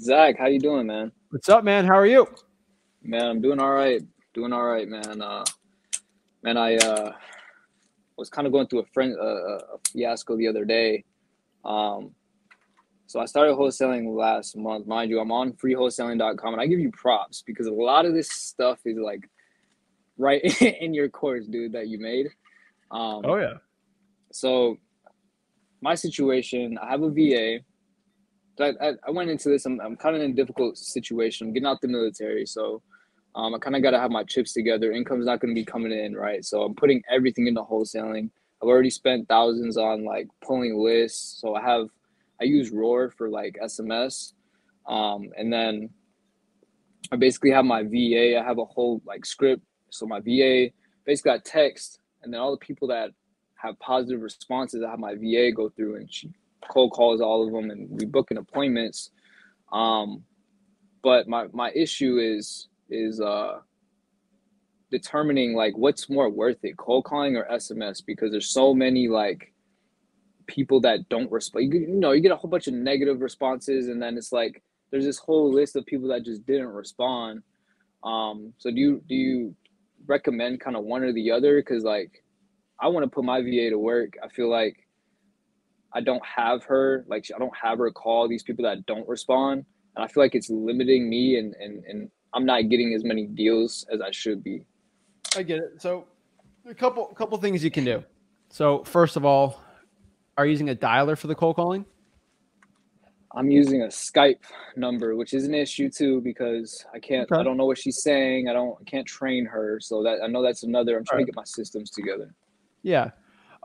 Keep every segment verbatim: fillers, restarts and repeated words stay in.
Zach, how you doing, man? What's up, man? How are you? Man, I'm doing all right. Doing all right, man. Uh, man, I uh, was kind of going through a friend uh, a fiasco the other day. Um, so I started wholesaling last month. Mind you, I'm on free wholesaling dot com, and I give you props because a lot of this stuff is like right in your course, dude, that you made. Um, oh, yeah. So my situation, I have a V A. I, I, I went into this. I'm, I'm kind of in a difficult situation. I'm getting out the military. So um, I kind of got to have my chips together. Income's not going to be coming in, right? So I'm putting everything into wholesaling. I've already spent thousands on like pulling lists. So I have, I use Roar for like S M S. Um, and then I basically have my V A. I have a whole like script. So my V A basically got text. And then all the people that have positive responses, I have my V A go through and she cold calls all of them, and we booking appointments. Um, but my, my issue is, is uh, determining like what's more worth it, cold calling or S M S, because there's so many like people that don't respond. You, you know, you get a whole bunch of negative responses, and then it's like, there's this whole list of people that just didn't respond. Um, so do you, do you recommend kind of one or the other? 'Cause like, I want to put my V A to work. I feel like I don't have her, like I don't have her call these people that don't respond. And I feel like it's limiting me, and, and, and I'm not getting as many deals as I should be. I get it. So a couple, couple things you can do. So first of all, are you using a dialer for the cold calling? I'm using a Skype number, which is an issue too, because I can't, okay. I don't know what she's saying. I don't, I can't train her. So that, I know that's another, I'm trying right. to get my systems together. Yeah.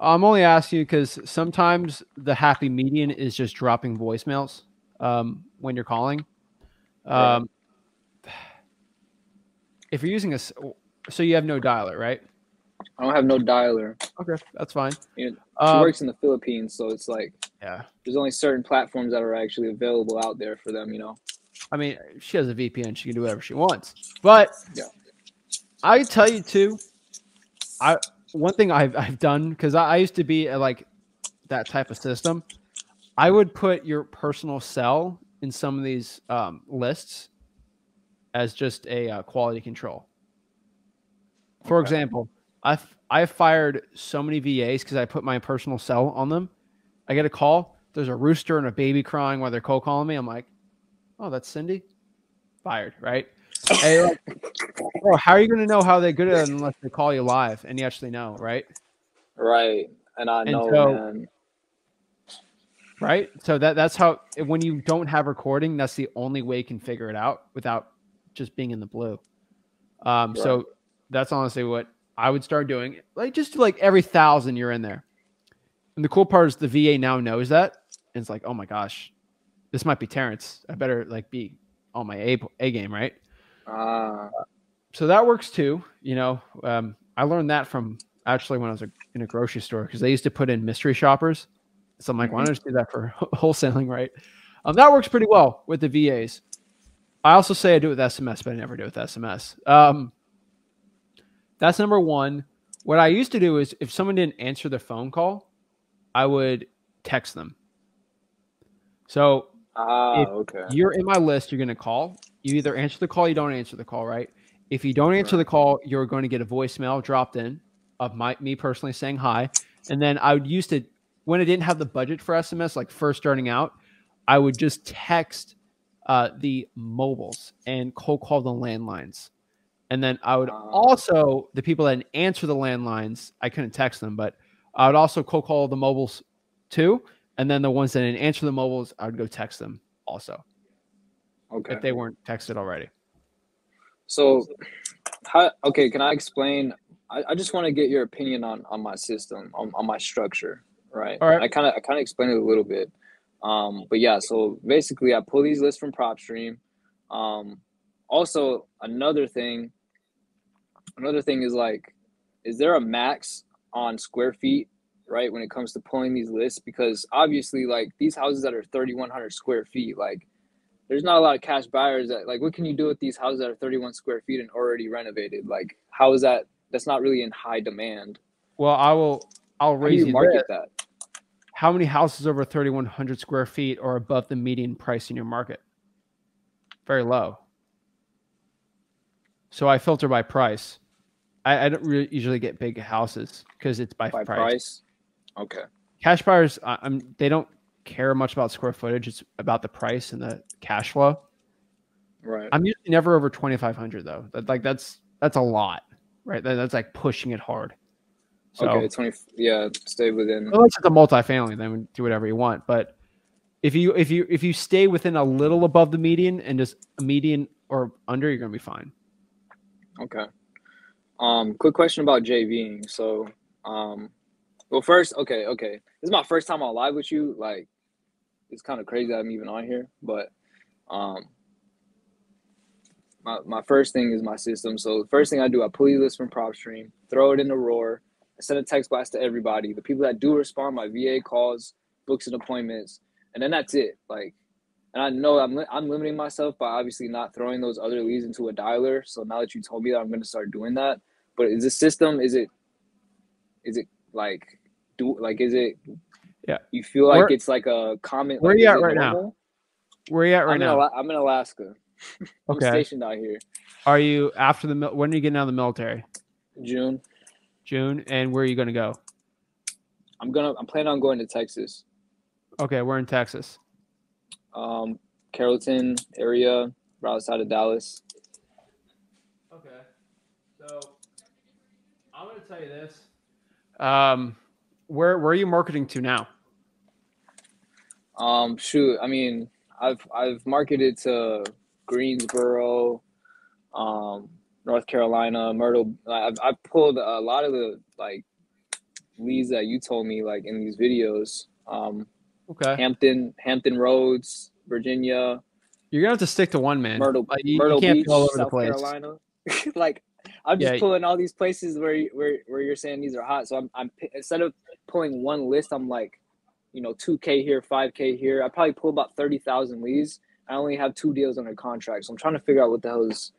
I'm only asking you because sometimes the happy median is just dropping voicemails um, when you're calling. Um, right. If you're using a, so you have no dialer, right? I don't have no dialer. Okay, that's fine. You know, she um, works in the Philippines, so it's like, yeah, there's only certain platforms that are actually available out there for them. You know, I mean, she has a V P N; she can do whatever she wants. But yeah. I tell you too, I. One thing I've, I've done, because I, I used to be a, like that type of system, I would put your personal cell in some of these um, lists as just a uh, quality control. For okay. example, I've, I've fired so many V As because I put my personal cell on them. I get a call. There's a rooster and a baby crying while they're cold calling me. I'm like, oh, that's Cindy. Fired, right? Hey, like, bro, how are you going to know how they're good at it unless they call you live and you actually know, right? Right. And I and know, so, man. Right? So that, that's how, when you don't have recording, that's the only way you can figure it out without just being in the blue. Um, right. So that's honestly what I would start doing. Like, just like every thousand you're in there. And the cool part is the V A now knows that. And it's like, oh my gosh, this might be Terrence. I better like be on my A, A game, right? Uh, so that works too. You know, um, I learned that from actually when I was a, in a grocery store, because they used to put in mystery shoppers. So I'm like, mm-hmm. why don't I just do that for wholesaling, right? Um, that works pretty well with the V As. I also say I do it with S M S, but I never do it with S M S. Um, that's number one. What I used to do is if someone didn't answer the phone call, I would text them. So uh, if okay. you're in my list, you're going to call. You either answer the call, you don't answer the call, right? If you don't answer right. the call, you're going to get a voicemail dropped in of my, me personally saying hi. And then I would used to, when I didn't have the budget for S M S, like first starting out, I would just text uh, the mobiles and cold call the landlines. And then I would also, the people that didn't answer the landlines, I couldn't text them, but I would also cold call the mobiles too. And then the ones that didn't answer the mobiles, I would go text them also. Okay. If they weren't texted already. So, how, okay, can I explain? I, I just want to get your opinion on, on my system, on, on my structure, right? All right. I kind of I kind of explained it a little bit. Um, but, yeah, so basically I pull these lists from PropStream. Um, also, another thing, another thing is, like, is there a max on square feet, right, when it comes to pulling these lists? Because, obviously, like, these houses that are thirty-one hundred square feet, like, there's not a lot of cash buyers that like, what can you do with these houses that are thirty-one square feet and already renovated? Like, how is that? That's not really in high demand. Well, I will, I'll raise you market that. How many houses over thirty-one hundred square feet are above the median price in your market? very low. So I filter by price. I, I don't really usually get big houses because it's by, by price. price. Okay. Cash buyers, I, I'm, they don't care much about square footage. It's about the price and the cash flow. Right. I'm usually never over twenty-five hundred though. That, like that's that's a lot, right? That, that's like pushing it hard. So, okay, twenty. Yeah, stay within. Unless it's a multifamily, then do whatever you want. But if you if you if you stay within a little above the median and just a median or under, you're gonna be fine. Okay. Um, quick question about JVing. So, um, well, first, okay, okay, this is my first time on live with you. Like, it's kind of crazy that I'm even on here, but um, my my first thing is my system. So the first thing I do, I pull your list from PropStream, throw it in the Roar. I send a text blast to everybody. The people that do respond, my V A calls, books and appointments, and then that's it. Like, and I know I'm li I'm limiting myself by obviously not throwing those other leads into a dialer. So now that you told me that, I'm going to start doing that. But is this system? Is it? Is it like do like? Is it? Yeah. You feel like where, it's like a common. Where like, are you at right normal? now? Where are you at right I'm now? In I'm in Alaska. I'm okay. Stationed out here. Are you after the? When are you getting out of the military? June. June. And where are you going to go? I'm gonna. I'm planning on going to Texas. Okay, we're in Texas. Um, Carrollton area, right outside of Dallas. Okay, so I'm going to tell you this. Um, where where are you marketing to now? Um, shoot, I mean, I've I've marketed to Greensboro, um, North Carolina, Myrtle. I've I've pulled a lot of the like leads that you told me like in these videos. Um. Okay. Hampton, Hampton Roads, Virginia. You're gonna have to stick to one, man. Myrtle, like, you, Myrtle you can't Beach, be all over South the place. Carolina. like, I'm just yeah. pulling all these places where where where you're saying these are hot. So I'm I'm instead of pulling one list, I'm like, you know, two K here, five K here. I probably pull about thirty thousand leads. I only have two deals under contract, so I'm trying to figure out what the hell is.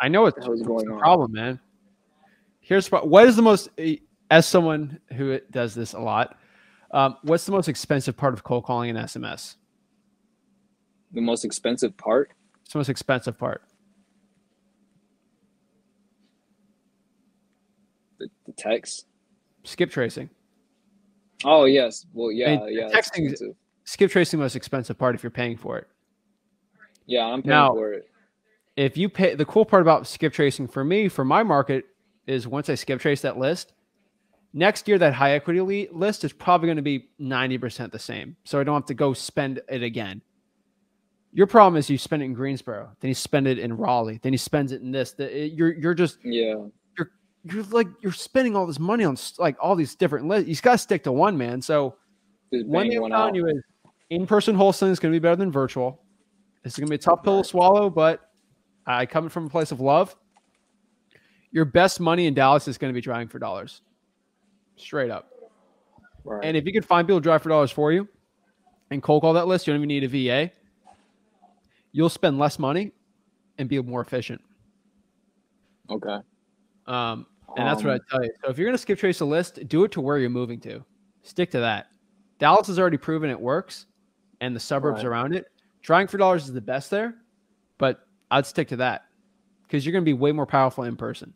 I know what the hell is going on. Problem, man. Here's what is the most as someone who does this a lot. Um, what's the most expensive part of cold calling and S M S? The most expensive part? It's the most expensive part. The, the text? Skip tracing. Oh, yes. Well, yeah. And yeah. Texting, skip tracing the most expensive part if you're paying for it. Yeah, I'm paying now, for it. If you pay, the cool part about skip tracing for me, for my market, is once I skip trace that list, next year, that high equity list is probably going to be ninety percent the same. So I don't have to go spend it again. Your problem is you spend it in Greensboro. Then you spend it in Raleigh. Then he spends it in this. The, you're, you're just, yeah. you're, you're like, you're spending all this money on like all these different lists. You got to stick to one, man. So one thing I'm telling you is in-person wholesaling is going to be better than virtual. This is going to be a tough pill to swallow, but I coming from a place of love. Your best money in Dallas is going to be driving for dollars. Straight up. Right. And if you could find people to drive for dollars for you and cold call that list, you don't even need a V A. You'll spend less money and be more efficient. Okay. Um, and um, that's what I tell you. So if you're going to skip trace a list, do it to where you're moving to. Stick to that. Dallas has already proven it works and the suburbs right. around it. Driving for dollars is the best there, but I'd stick to that because you're going to be way more powerful in person.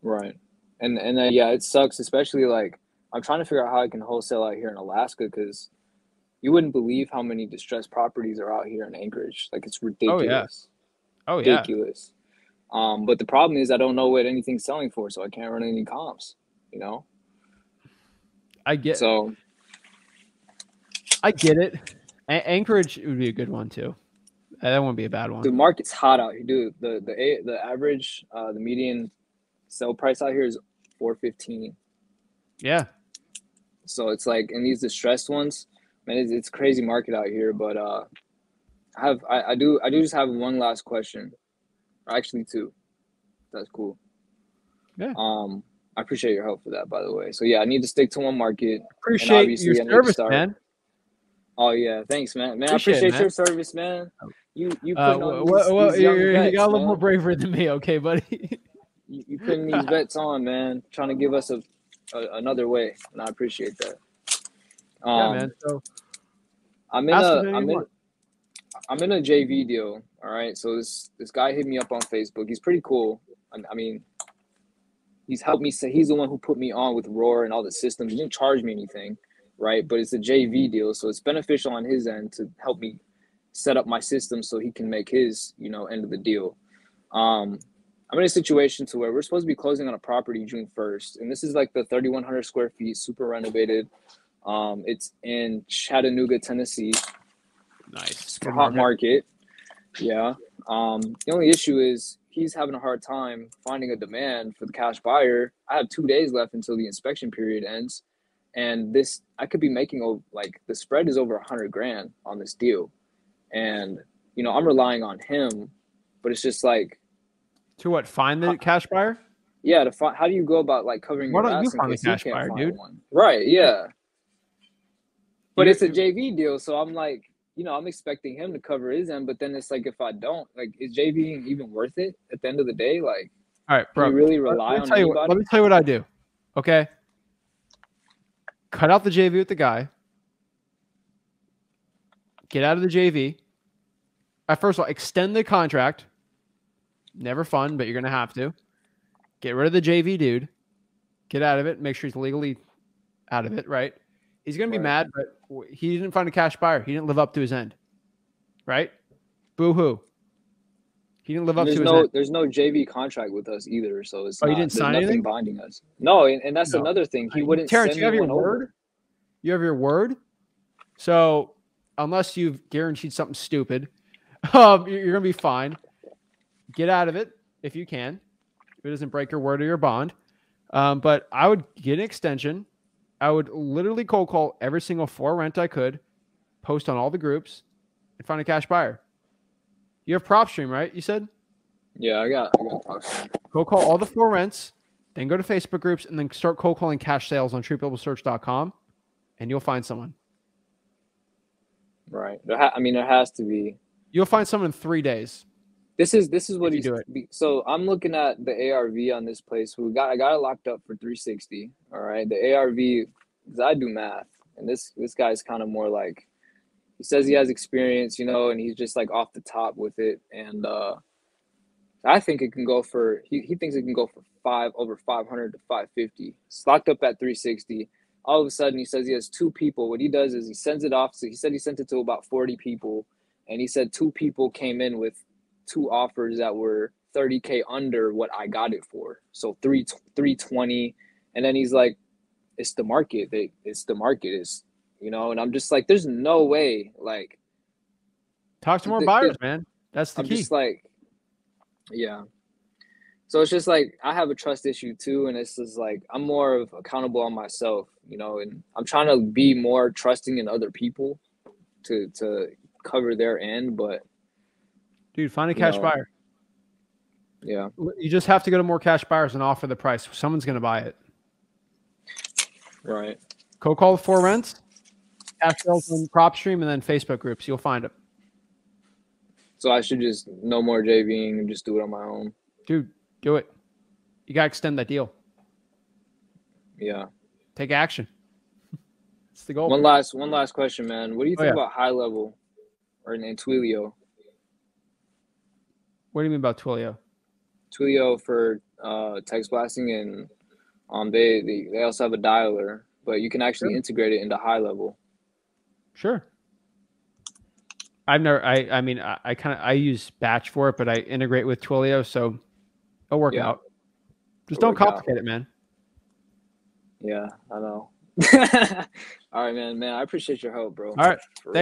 Right. And, and uh, yeah, it sucks, especially like I'm trying to figure out how I can wholesale out here in Alaska because you wouldn't believe how many distressed properties are out here in Anchorage. Like it's ridiculous. Oh, yeah. Oh, ridiculous. Yeah. Um, but the problem is I don't know what anything's selling for, so I can't run any comps, you know? I get so. I get it. A Anchorage would be a good one, too. That wouldn't be a bad one. The market's hot out here, dude. The, the, the average, uh, the median sell price out here is four fifteen. Yeah, so it's like in these distressed ones, man, it's, it's crazy market out here. But uh i have I, I do i do just have one last question, or actually two. That's cool. Yeah. um I appreciate your help for that, by the way. So yeah, I need to stick to one market. Appreciate your service, man. Oh yeah, thanks, man. Man, appreciate I appreciate it, man. Your service, man. You you uh, well, well, well, you got a little man. More bravery than me. Okay, buddy. You, you putting these bets on, man, trying to give us a, a another way, and I appreciate that. Um, yeah, man. So I'm in a, I'm in, I'm in a J V deal. All right. So this, this guy hit me up on Facebook. He's pretty cool. I, I mean, he's helped me say, he's the one who put me on with Roar and all the systems. He didn't charge me anything. Right. But it's a J V deal. So it's beneficial on his end to help me set up my system so he can make his, you know, end of the deal. Um, I'm in a situation to where we're supposed to be closing on a property June first. And this is like the thirty-one hundred square feet, super renovated. Um, it's in Chattanooga, Tennessee. Nice. It's a hot market. Yeah. Um, the only issue is he's having a hard time finding a demand for the cash buyer. I have two days left until the inspection period ends. And this, I could be making, like, the spread is over a hundred grand on this deal. And, you know, I'm relying on him, but it's just like. To what? Find the uh, cash buyer? Yeah. To find, how do you go about like covering your ass in case you can't find one? Right. Yeah. But it's a J V deal. So I'm like, you know, I'm expecting him to cover his end, but then it's like, if I don't, like, is J V even worth it at the end of the day? Like, all right, bro, do you really rely on anybody? Let me tell you what I do. Okay. Cut out the J V with the guy. Get out of the J V. I first of all, extend the contract. Never fun, but you're going to have to. Get rid of the J V dude. Get out of it. Make sure he's legally out of it, right? He's going to be mad, but he didn't find a cash buyer. He didn't live up to his end, right? Boo-hoo. He didn't live up to his end. There's no J V contract with us either, so it's nothing binding us. No, and, and that's another thing. He wouldn't send me one over. You have your word? So unless you've guaranteed something stupid, um, you're, you're going to be fine. Get out of it if you can. If it doesn't break your word or your bond. Um, but I would get an extension. I would literally cold call every single for rent I could, post on all the groups, and find a cash buyer. You have PropStream, right? You said? Yeah, I got, I got PropStream. Cold call all the for rents, then go to Facebook groups, and then start cold calling cash sales on True People Search dot com, and you'll find someone. Right. I mean, there has to be. You'll find someone in three days. This is this is what he's doing. So I'm looking at the A R V on this place. We got I got it locked up for three sixty. All right, the A R V, because I do math, and this this guy's kind of more like, he says he has experience, you know, and he's just like off the top with it. And uh, I think it can go for he he thinks it can go for five over five hundred to five fifty. It's locked up at three sixty. All of a sudden, he says he has two people. What he does is he sends it off. So he said he sent it to about forty people, and he said two people came in with two offers that were thirty K under what I got it for. So three, three twenty. And then he's like, it's the market. They, it's the market is, you know, and I'm just like, there's no way. Like, talk to more the, buyers, the, man. That's the I'm key. Just like, yeah. So it's just like, I have a trust issue too. And it's just like, I'm more of accountable on myself, you know, and I'm trying to be more trusting in other people to, to cover their end. But dude, find a cash no. buyer. Yeah. You just have to go to more cash buyers and offer the price. Someone's going to buy it. Right. Cold call the for rents, cash sales on PropStream, and then Facebook groups. You'll find them. So I should just no more JVing and just do it on my own. Dude, do it. You got to extend that deal. Yeah. Take action. It's the goal. One last, one last question, man. What do you think oh, yeah. about high level or in Twilio? What do you mean about Twilio? Twilio for uh, text blasting, and um, they, they they also have a dialer, but you can actually sure. integrate it into high level. Sure. I've never. I I mean, I, I kind of I use Batch for it, but I integrate with Twilio, so it'll work yeah. out. Just it'll don't complicate out. it, man. Yeah, I know. All right, man. Man, I appreciate your help, bro. All right.